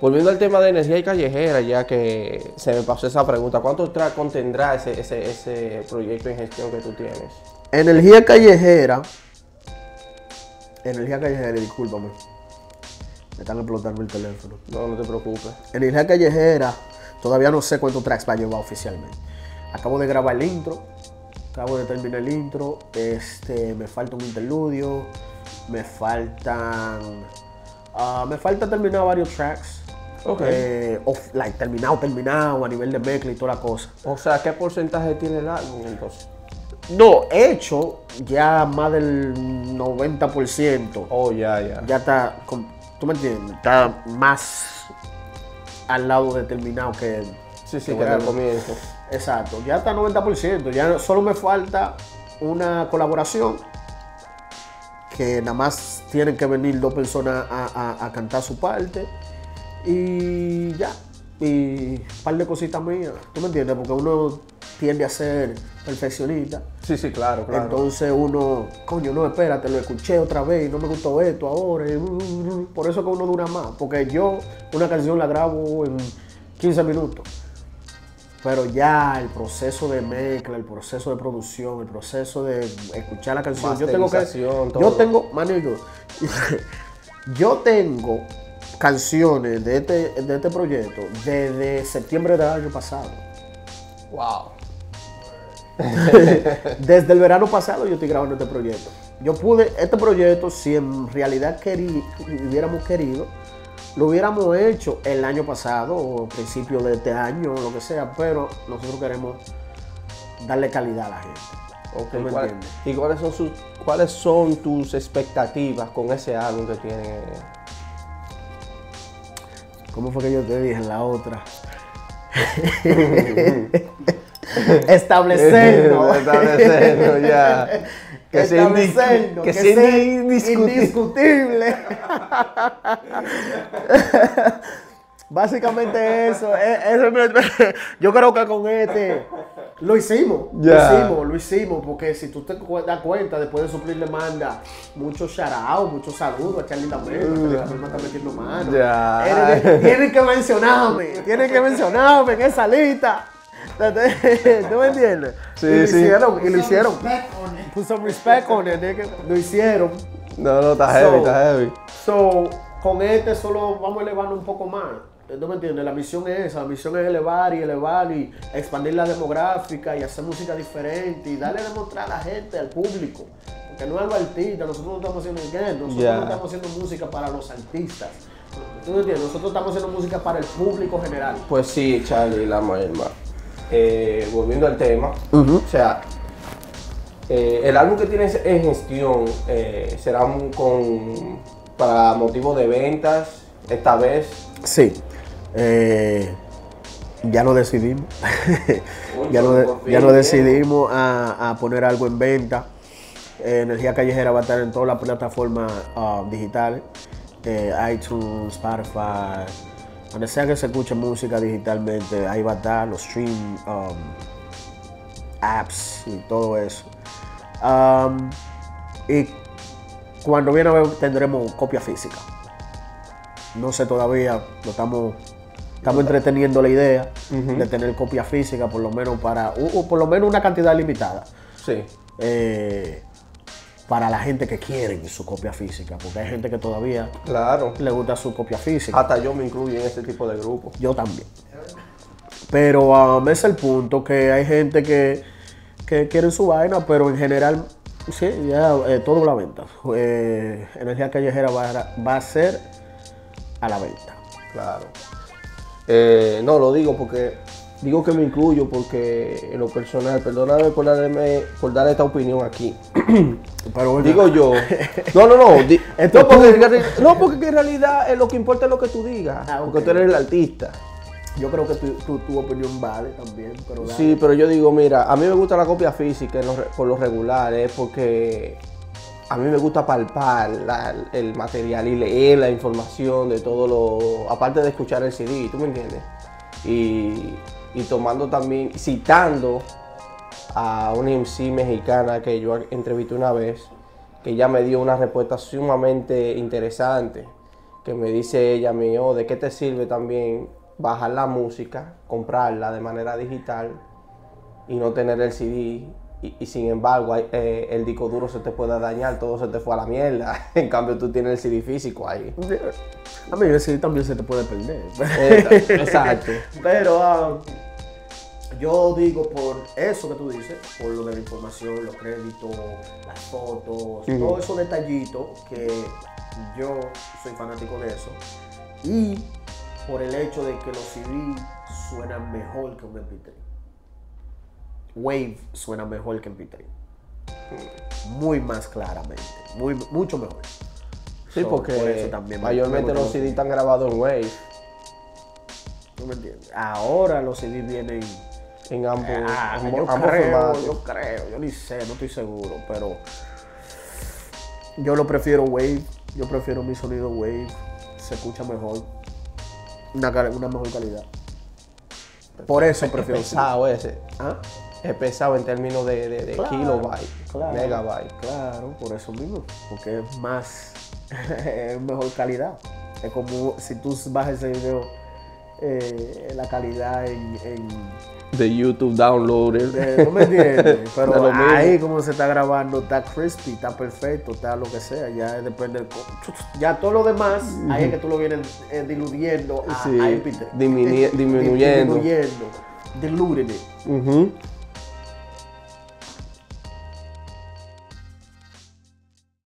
Volviendo al tema de energía y callejera, ya que se me pasó esa pregunta, ¿cuántos tracks contendrá ese proyecto en gestión que tú tienes? Energía Callejera, discúlpame, me están explotando el teléfono. No, no te preocupes. Energía Callejera, todavía no sé cuántos tracks va a llevar oficialmente. Acabo de grabar el intro, acabo de terminar el intro, me falta un interludio, me falta terminar varios tracks. Okay. Terminado a nivel de mezcla y toda la cosa. O sea, ¿qué porcentaje tiene el álbum entonces? No, he hecho ya más del 90%. Oh, ya. Ya está, tú me entiendes, está más al lado de terminado que... Sí, que al comienzo. Exacto, ya está 90%. Ya solo me falta una colaboración, que nada más tienen que venir dos personas a cantar su parte y ya. Y un par de cositas mías, ¿tú me entiendes? Porque uno tiende a ser perfeccionista. Sí, claro. Entonces uno, coño, no, espérate, lo escuché otra vez y no me gustó esto ahora. Por eso que uno dura más, porque yo una canción la grabo en 15 minutos. Pero ya el proceso de mezcla, el proceso de producción, el proceso de escuchar la canción, yo tengo canciones de este proyecto desde septiembre del año pasado. Wow. Desde el verano pasado yo estoy grabando este proyecto. Este proyecto, si en realidad hubiéramos querido, lo hubiéramos hecho el año pasado o principio de este año, lo que sea, pero nosotros queremos darle calidad a la gente. Okay, ¿Y cuáles son tus expectativas con ese álbum que tiene? ¿Cómo fue que yo te dije en la otra? Establecernos ya. Que sea indiscutible. Básicamente eso, yo creo que con este lo hicimos, porque si tú te das cuenta, después de Suplir le manda muchos shoutouts, muchos saludos a Charly La Melma, que está metiendo mano. Tienen que mencionarme en esa lista. ¿Tú me entiendes? Sí. Y lo hicieron. Put some respect on it, nigga. Lo hicieron. No, está heavy. So, con este solo vamos elevando un poco más. ¿Tú me entiendes? La misión es esa. La misión es elevar y expandir la demográfica y hacer música diferente y darle a demostrar a la gente, al público. Porque no es algo artista. Nosotros no estamos haciendo inglés. Nosotros no estamos haciendo música para los artistas. ¿Tú me entiendes? Nosotros estamos haciendo música para el público general. Pues sí, Charly La Melma. Volviendo al tema, el álbum que tienes en gestión será para motivos de ventas esta vez. Sí, ya lo decidimos. ya lo decidimos a poner algo en venta. Energía Callejera va a estar en todas las plataformas digitales, iTunes, Spotify. Donde sea que se escuche música digitalmente, ahí va a estar los stream apps y todo eso. Y cuando viene a ver, tendremos copia física. No sé todavía, estamos entreteniendo la idea de tener copia física, por lo menos por lo menos una cantidad limitada. Sí. Para la gente que quiere su copia física, porque hay gente que todavía le gusta su copia física. Hasta yo me incluyo en este tipo de grupo. Yo también. Pero es el punto que hay gente que quiere su vaina, pero en general, sí, ya todo la venta. Energía Callejera va a ser a la venta. Claro. No, lo digo porque... Digo que me incluyo porque en lo personal, perdóname por dar esta opinión aquí. Pero bueno. Digo yo. No, porque en realidad lo que importa es lo que tú digas. Ah, okay. Porque tú eres el artista. Yo creo que tu opinión vale también. Pero dale. Sí, pero yo digo, mira, a mí me gusta la copia física por lo regular, porque a mí me gusta palpar el material y leer la información de todo lo... Aparte de escuchar el CD, ¿tú me entiendes? Y tomando también, citando a una MC mexicana que yo entrevisté una vez, que ella me dio una respuesta sumamente interesante, que me dice ella a mí, oh, ¿de qué te sirve también bajar la música, comprarla de manera digital y no tener el CD? Y sin embargo, el disco duro se te puede dañar, todo se te fue a la mierda. En cambio, tú tienes el CD físico ahí. A mí el CD también se te puede perder. Exacto. Pero yo digo, por eso que tú dices, por lo de la información, los créditos, las fotos, todos esos detallitos, que yo soy fanático de eso. Y por el hecho de que los CD suenan mejor que un MP3. Wave suena mejor que en P3. Muy más claramente. Mucho mejor. Sí, porque por eso también mayormente los CD están grabados en Wave. ¿Tú me entiendes? Ahora los CD vienen en ambos. Yo creo. Yo ni sé, no estoy seguro. Pero yo lo prefiero Wave. Yo prefiero mi sonido Wave. Se escucha mejor. Una mejor calidad. Por eso prefiero. Es pesado ese. ¿Ah? Es pesado en términos de claro, kilobyte, claro, megabyte. Claro, por eso mismo, porque es más, es mejor calidad. Es como si tú bajas ese video, la calidad de YouTube downloader. No me entiendes, pero ahí como se está grabando, está crispy, está perfecto, está lo que sea, ya depende del... Ya todo lo demás, ahí es que tú lo vienes diluyendo, a MP3. Disminuyendo. Diluting it.